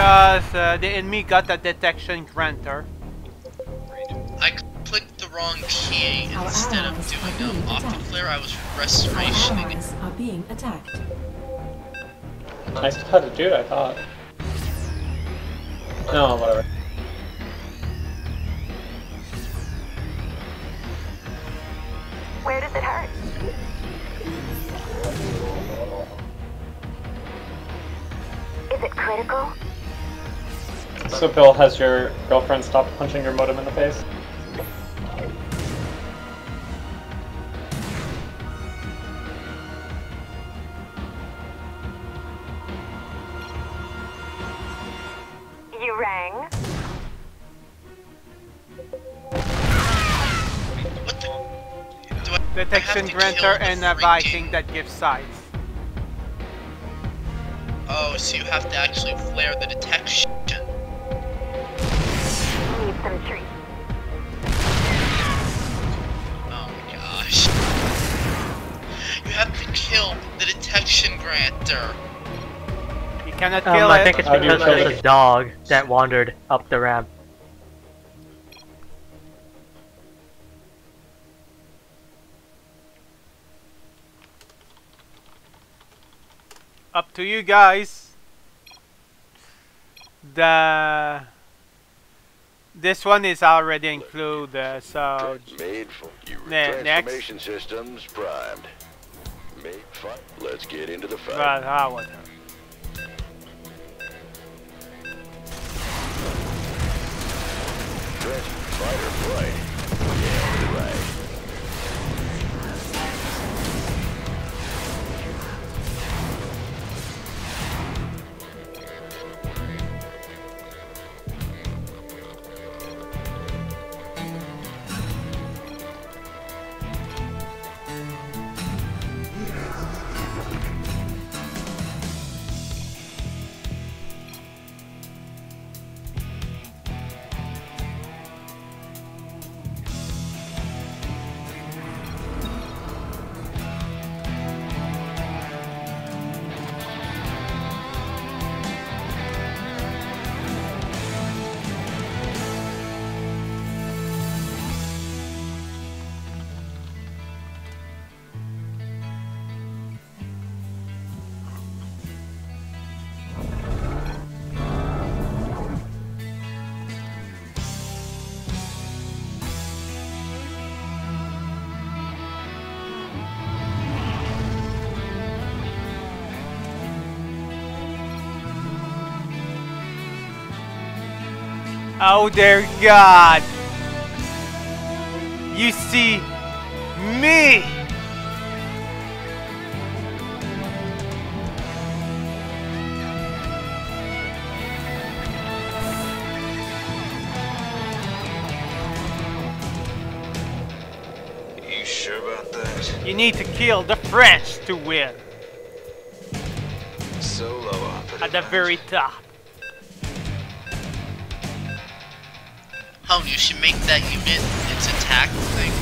because the enemy got a detection grantor. I clicked the wrong key. Instead of doing optiflare, I was restorationing it. Are being attacked. I still had to do it, I thought. No, whatever. Where does it hurt? Is it critical? So Bill, has your girlfriend stopped punching your modem in the face? You rang? What the? Do I detection grantor and a Viking that gives sights. Oh, so you have to actually flare the detection. Need some treats. Oh my gosh. You have to kill the detection grantor. You cannot kill it. I think it's because there's a dog that wandered up the ramp. Up to you guys. This one is already included, so made for you. Transformation next. Systems primed. Made fun. Let's get into the fight. But, whatever. Fight or flight. Yeah, right. Oh dear God! You see me! You sure about that? You need to kill the French to win. Solo up at the very top. You should make that unit its attack thing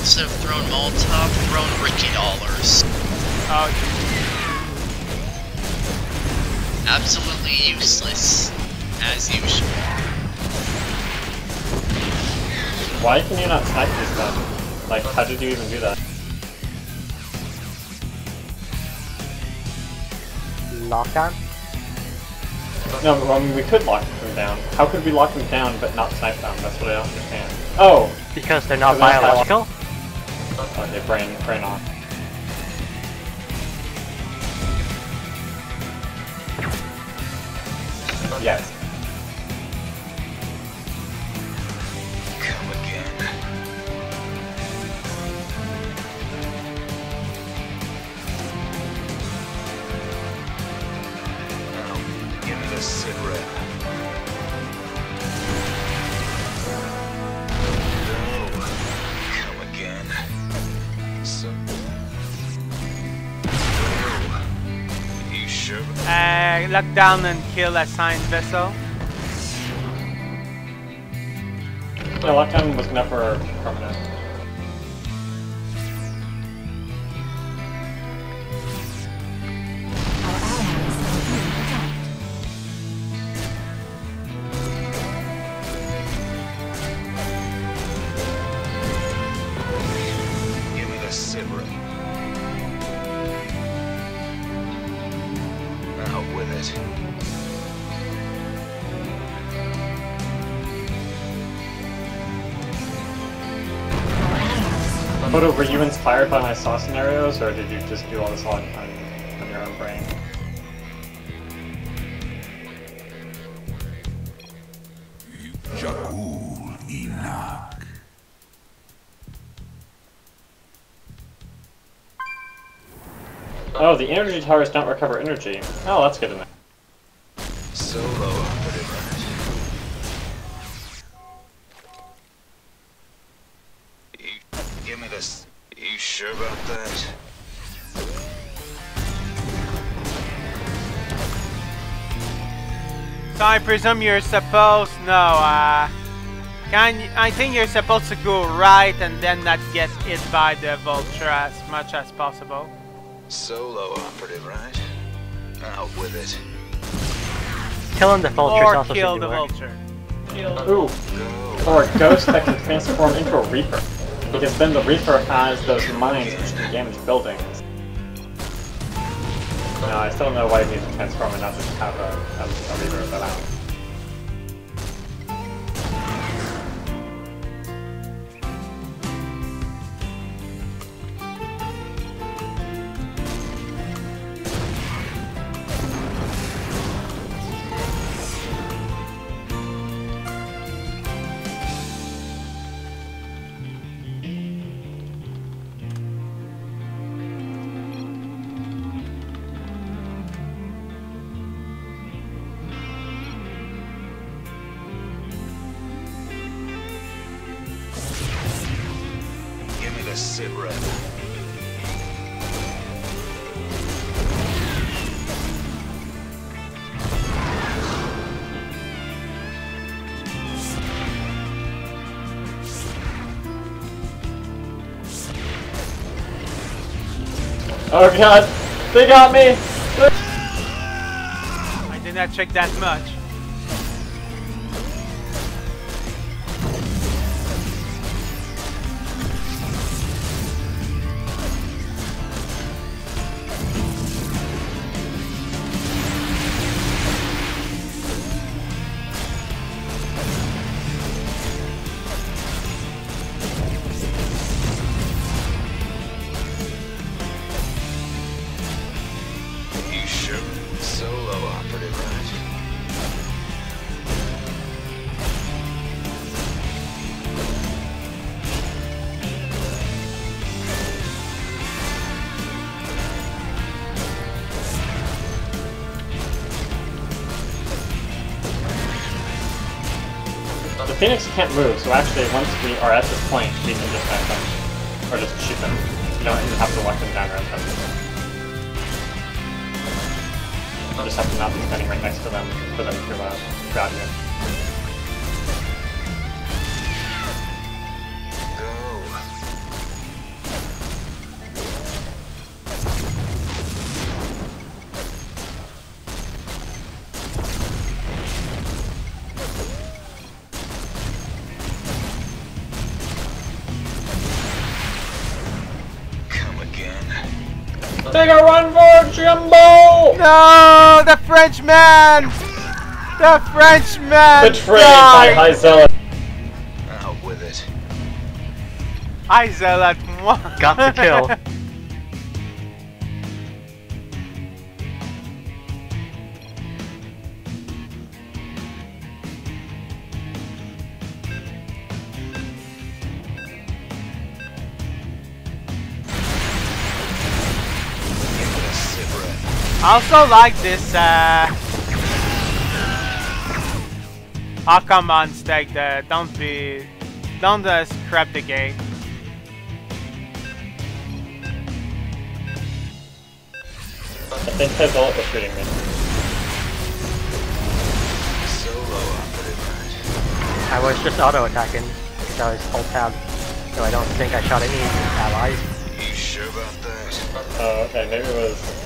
instead of throwing Molotov, throwing Ricky Dollars. Oh, geez. Absolutely useless, as usual. Why can you not snipe this guy? Like, how did you even do that? Lock on? No, I mean, we could lock them down. How could we lock them down but not snipe them? That's what I don't understand. Oh! Because they're not biological? Oh, they brain on. Yes. Come again. Now, give me the cigarette. Lock down and kill assigned vessel. Yeah, lockdown was never permanent. Photo, were you inspired by my saw scenarios, or did you just do all this on your own brain? Jakul Enoch. Oh, the energy towers don't recover energy. Oh, that's good enough. So low on the difference. Give me this. You sure about that? So I presume you're supposed... No, I think you're supposed to go right and then not get hit by the vulture as much as possible. Solo operative, right? Out with it. Killing the vulture is also kill the vulture. Ooh. Or a ghost that can transform into a reaper. Because then the reaper has those mines which can damage buildings. No, I still don't know why you need to transform and not just have a reaper of that out. Oh god, they got me! I did not check that much. Phoenix can't move, so actually once we are at this point, we can just attack them. Or just shoot them. You don't even have to walk them down or attack them. You'll just have to not be standing right next to them for them to grab you. Take a run for Jumbo! No, the Frenchman! The Frenchman! Betrayed by High Zealot. Out with it. High Zealot, what? Got the kill. I also like this oh come on Steg, don't scrap the game. I think that's all for shooting me. So low. I was just auto-attacking because I was alt-tab, so I don't think I shot any allies. You sure about that? Oh okay, maybe it was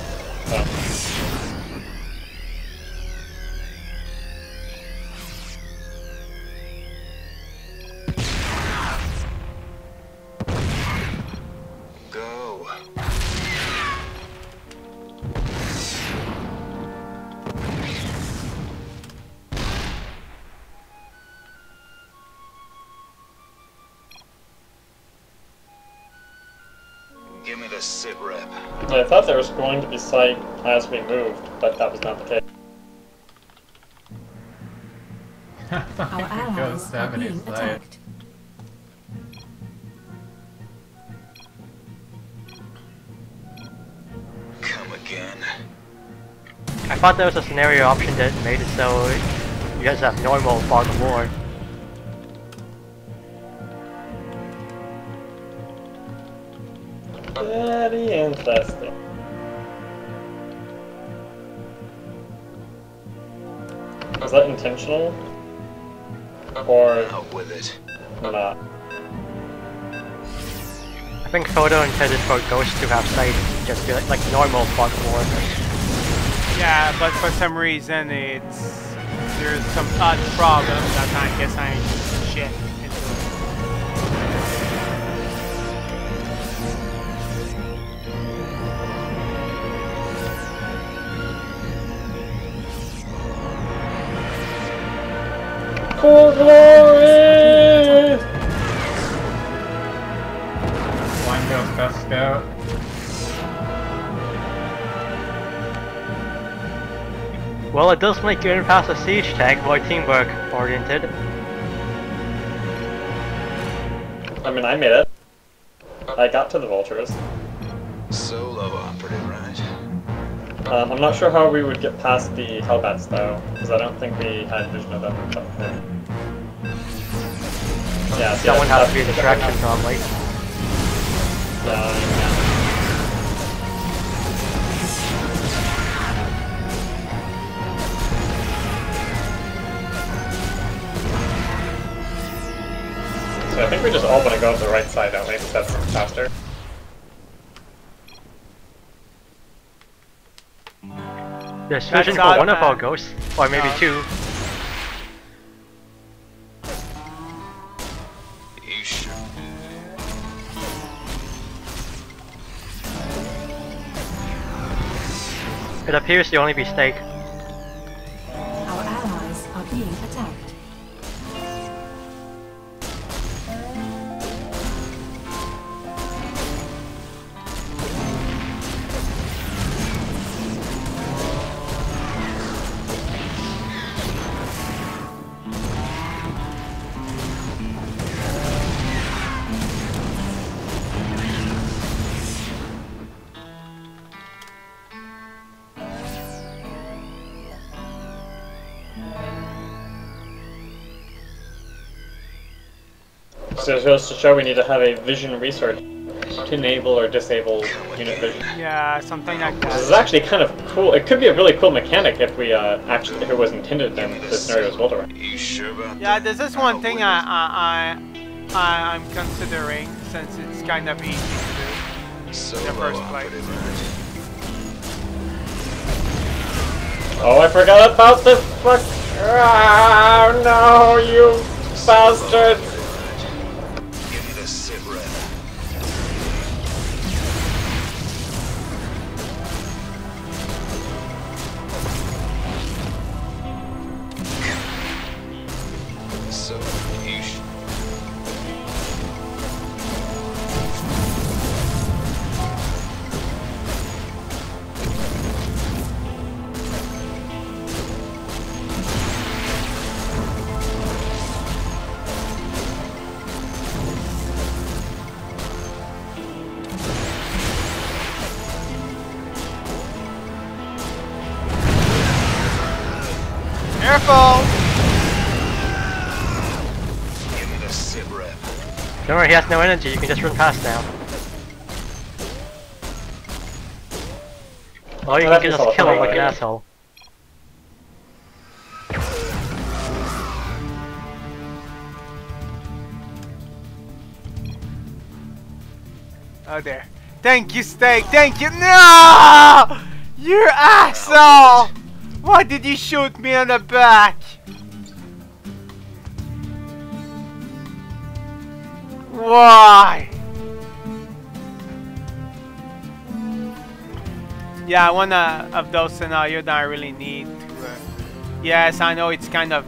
Go. Give me the sit rep. I thought there was going to be sight as we moved, but that was not the case. Our allies are being attacked. Come again. I thought there was a scenario option that made it so you guys have normal fog of war. Very interesting. Was that intentional? Or out with it. Not. I think Photo intended for Ghost to have sight, just be like normal fog war. Yeah, but for some reason it's there's some odd problem that I guess I shit. For glory! One goes best scout. Well, it does make you pass a siege tag more teamwork oriented. I mean, I made it. I got to the vultures. Solo operative, right? I'm not sure how we would get past the hellbats though, because I don't think we had vision of them. Yeah, someone has to be a distraction probably. Yeah. So I think we just all want to go up the right side, don't we? Because that's faster. There's vision for one of our ghosts, or maybe two. It appears the only mistake. Our allies are being attacked. So it goes to show we need to have a vision resource to enable or disable unit vision. Yeah, something like that. This is actually kind of cool. It could be a really cool mechanic if we actually, if it was intended, then the scenario was built around. Yeah, this is one thing I'm considering since it's kind of easy to do in the first place. Oh, I forgot about this fuck! Oh no, you bastard! Don't worry, he has no energy, you can just run past now. Or you can just kill him like an asshole. Oh there. Thank you, Steak! Thank you! No! You asshole! Why did you shoot me on the back? Why? Yeah, one of those scenarios that I really need to... yes, I know it's kind of...